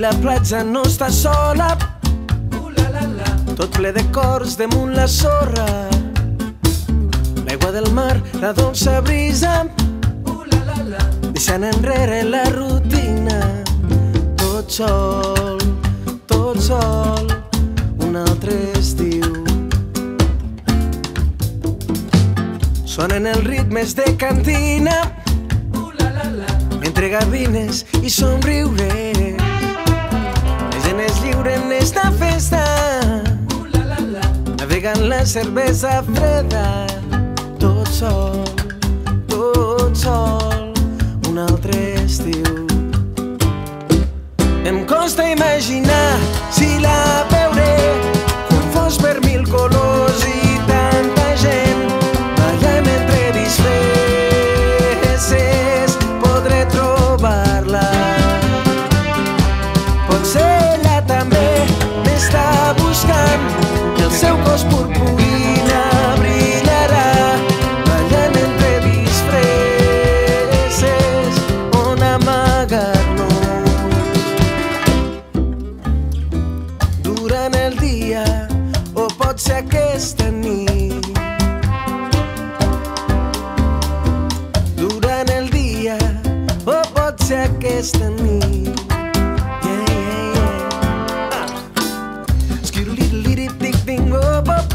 la platja no està sola. Tot ple de cors damunt la sorra. L'aigua del mar, la dolça brisa, deixant enrere la rutina. Tot sol, tot sol, un altre estiu. Sonen els ritmes de cantina, entre gavines i somriure. La gent és lliure en esta festa, navegant la cervesa freda. Tot sol, tot sol, un altre estiu. Em costa imaginar si la veuré, com fos per mil colors i tanta gent ballant entre disfresses, podré trobar-la. Potser ella també m'està buscant, que el seu cos purpurina brillarà ballant entre disfresses, on amagar. Durant el dia, o pot ser aquesta nit. Durant el dia, o pot ser aquesta nit. Yeah, yeah, yeah. Skidulidulidipdingobop.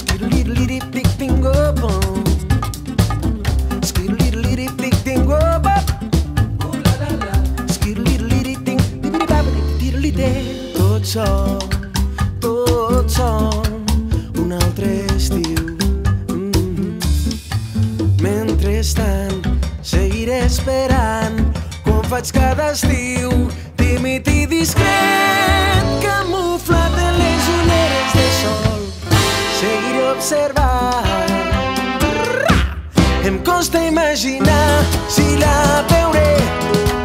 Skidulidulidipdingobop. Skidulidulidipdingobop. Skidulidulidipdingobop. Tot sol, un altre estiu. Mentrestant, seguiré esperant, com faig cada estiu, tímid i discret, camuflat en les oneres de sol. Seguiré observant. Em costa imaginar si la veuré,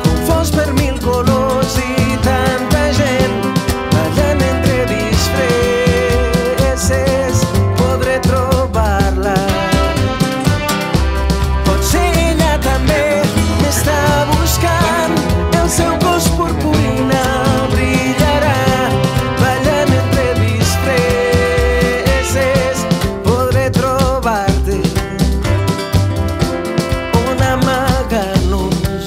com fos per mil colors i tanta gent. Podré trobar-la. Potser ella també m'està buscant, el seu cos purpurina brillarà ballant entre disfresses, podré trobar-te, on amagar-nos.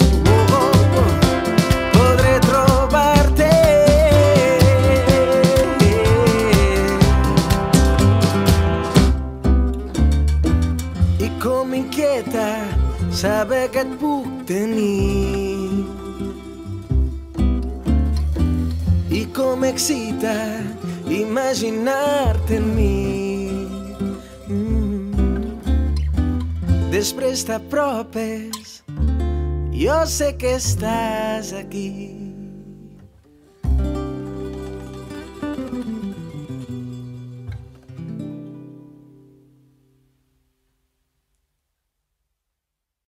Podré trobar-te. Com m'inquieta saber que et puc tenir, i com m'excita imaginar-te en mi. Després t'apropes, jo sé que estàs aquí.